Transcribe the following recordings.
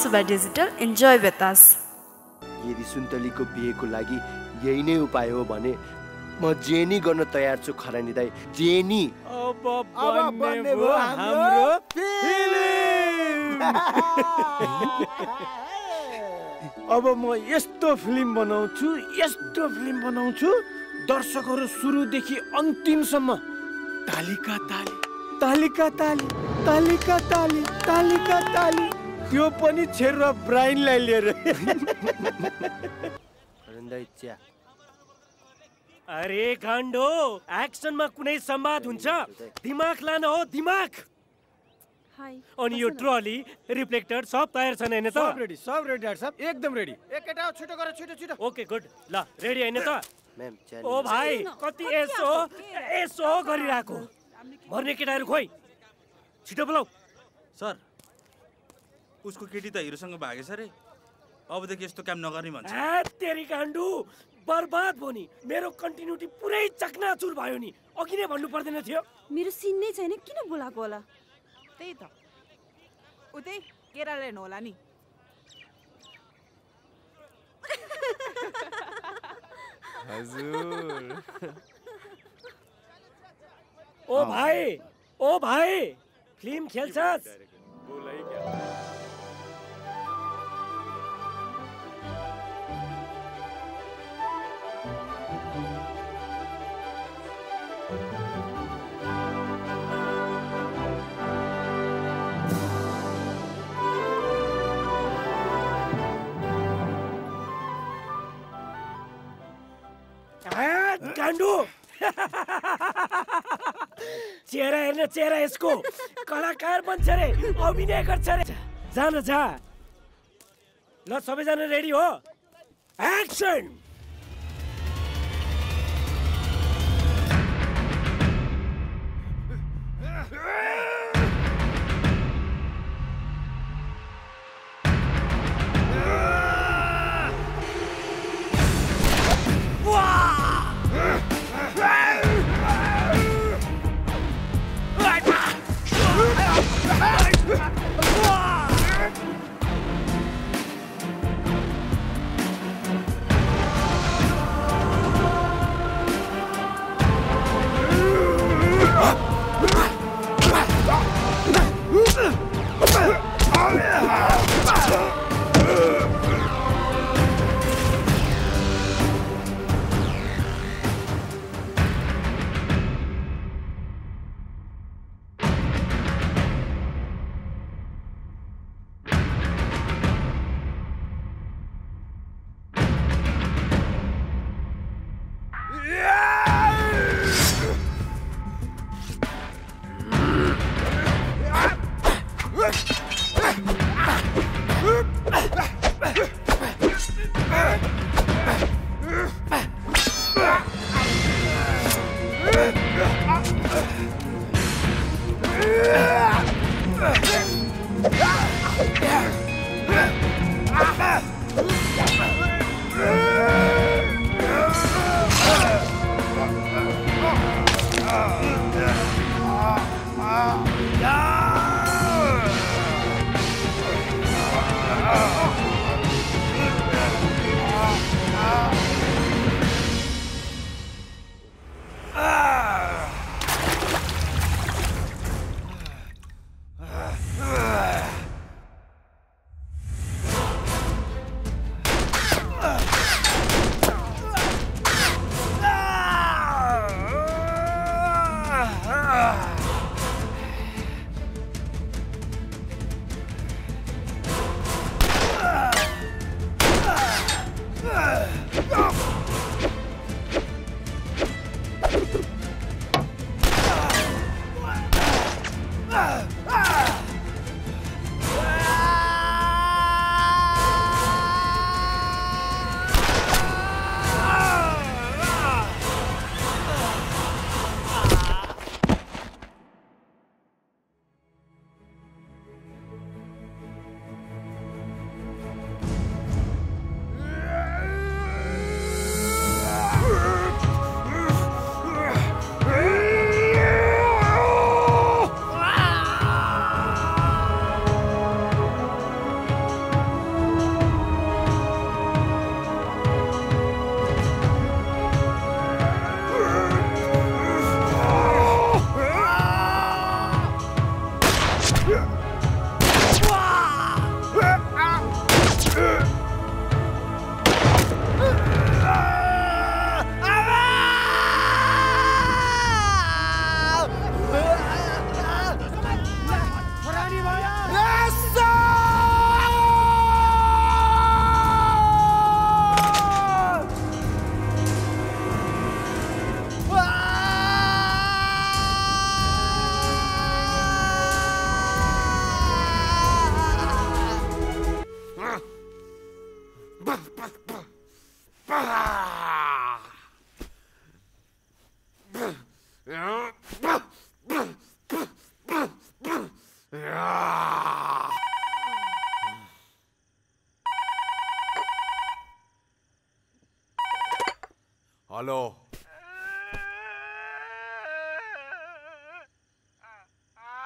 Subba Digital, enjoy with us. यदि सुन्तली को बिहेको लागि यही नै उपाय हो भने म जेनी गर्न तयार छु खरानी दाइ जेनी अब बन्ने भो हाम्रो फिल्म अब म यस्तो फिल्म बनाउँछु दर्शकहरु सुरु देखि अन्तिम सम्म तालिका ताली तालिका ताली तालिका ताली तालिका ताली त्यो पनि छेरो ब्राइनलाई लिएर रन्दैच्या अरे गाण्डो एक्सनमा कुनै संवाद हुन्छ दिमाग लान हो दिमाग हाय अनि यो ट्रली रिफ्लेक्टर सब तयार छन् हैन त सब रेडी डाक्टर साहब एकदम रेडी एकटा छिटो गर छिटो ओके गुड ल रेडी हैन त मैम ओ भाई कति एसओ गरिराको मर्ने केटाहरु खोइ छिटो बोलाऊ सर उसको केटी त हिरोसँग भागेछ रे अबदेखि यस्तो काम नगर्ने भन्छ ए तेरी गाण्डु बर्बाद भोनी मेरो कन्टिन्युटी पुरै चकनाचुर भयो नि अघि नै भन्नु पर्दैन थियो मेरो सिन नै छैन किन बोलाको होला त्यही त उतै केराले होला नि हजुर ओ भाई फिल्म खेल्छस् बोलै क्या चेहरा हेर्न चेहरा यसको कलाकार बन्छ रे अभिनय गर्छ रे जान जा ल सबैजना रेडी हो action no.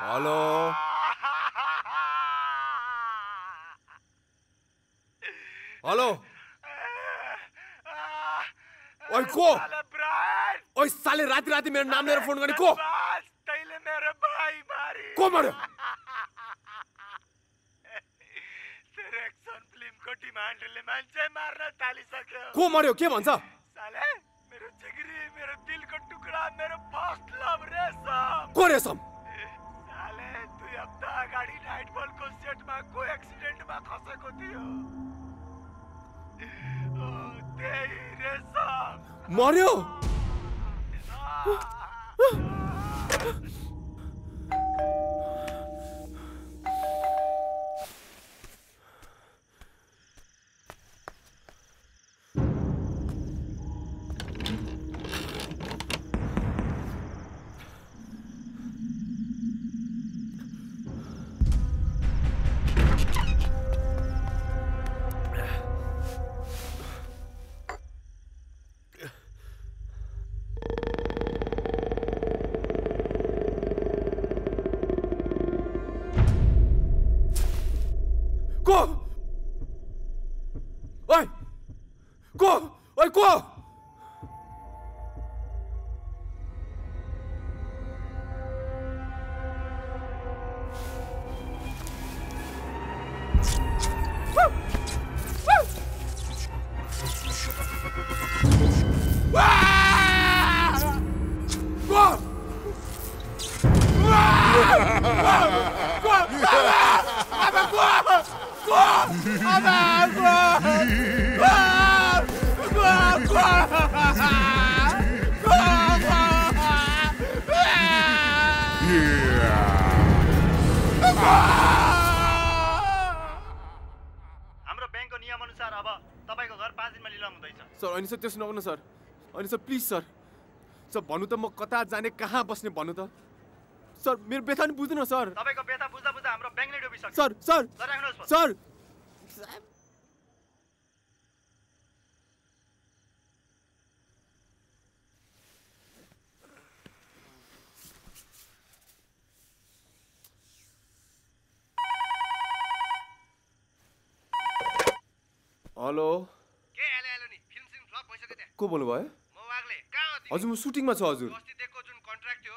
Hello? Hello? Oi, ko! Oi, sale, raati raati, mera naam lera phone kani, ko! Ko maro! Tere action film ko demand le manche marna tali sakyo. Ko maro, ke bhancha? Sale, mero jagri, mero dil ko tukda, mero first love re sam. Ko re sam? गाड़ी नाइटबॉल को set में कोई accident में खसे को दियो ते रे साहब Mario Just no, sir. And sir, please, sir. Sir, banu ta ma kata jane kaha basne banu ta. Sir, mere beta ni bujhna sir. Tapai ko beta bujhda bujhda hamro bank le dobi sakyo. Sir, sir. Sir. Hello. को बोल्नु भयो म वागले कहाँ हो हजुर म shooting मा छु हजुर अस्ति दिएको जुन कन्ट्र्याक्ट थियो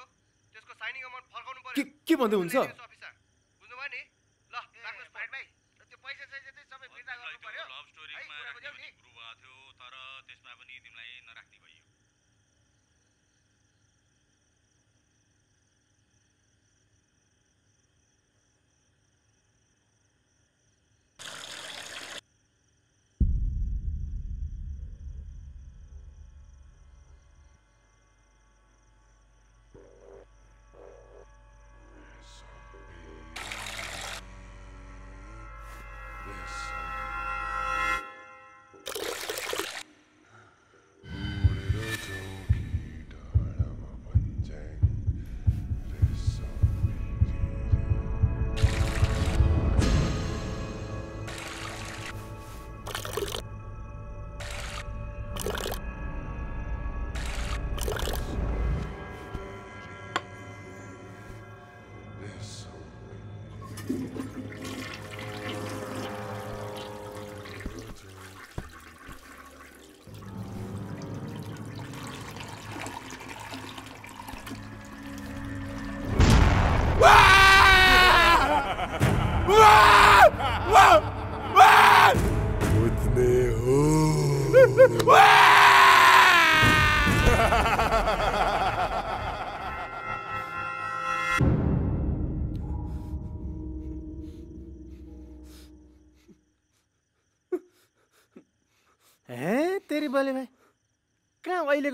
त्यसको साइनिङ अमाउन्ट फर्काउनु पर्यो के भन्दै हुन्छ अफिसर बुझ्नु भयो नि ल राख्नुस् फाइट भाइ त्यो पैसा चाहिँ चाहिँ सबै फिर्ता गर्नु पर्यो लभ स्टोरीमा ग्रुप भएको थियो तर त्यसमा पनि तिमीलाई नराख्ने भयो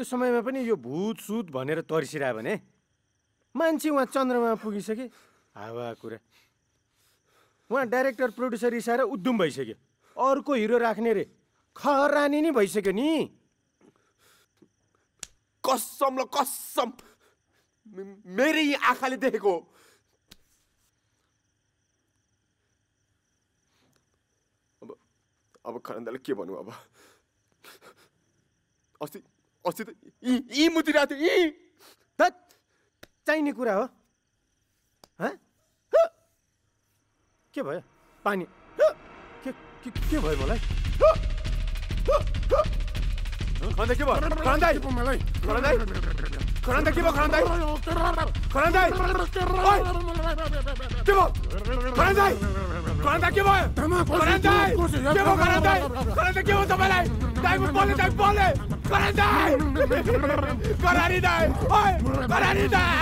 समयमा पनि यो भूत सुत भनेर तर्सिरायो भने मान्छे उहाँ चन्द्रमा पुगिसके हावा कुरा उहाँ डाइरेक्टर प्रोड्युसर इसाएर उद्दुम भइसक्यो अर्को हिरो राख्ने रे खरानी नि भइसक्यो नि कसम ल कसम मेरै आँखाले देखेको अब खरन्दले के भन्नु अब अस्ति अस्ति त ई मुतिरा थियो ई तत चाहिने कुरा हो हैं के भयो पानी के भयो मलाई खन्दै के भयो खन्दै मलाई खन्दै के भयो खन्दै खन्दै के भयो खन्दै खन्दै के भयो खन्दै के भयो तपाईलाई डाइभ बोले करारी डाइ ओइ करारी die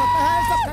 sat hai sabka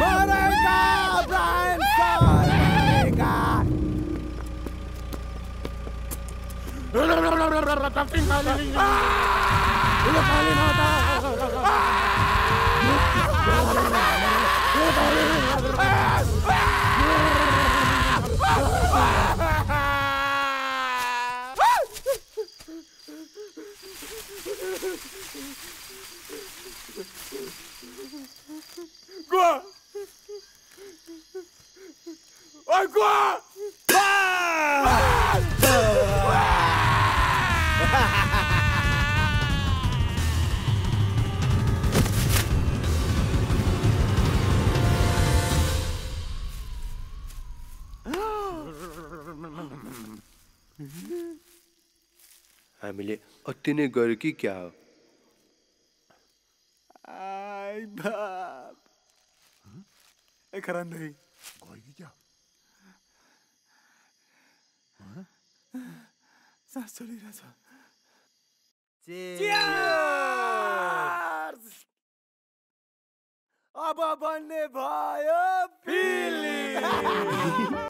Morega, Brian, Morega. Quoi? Oh quoi? हामीले अति नै गरे कि क्या हो आइ बाप ए खरान नै गरे कि क्या ह सास चलिरा छ चीयर्स अब बन्ने भयो फिलिङ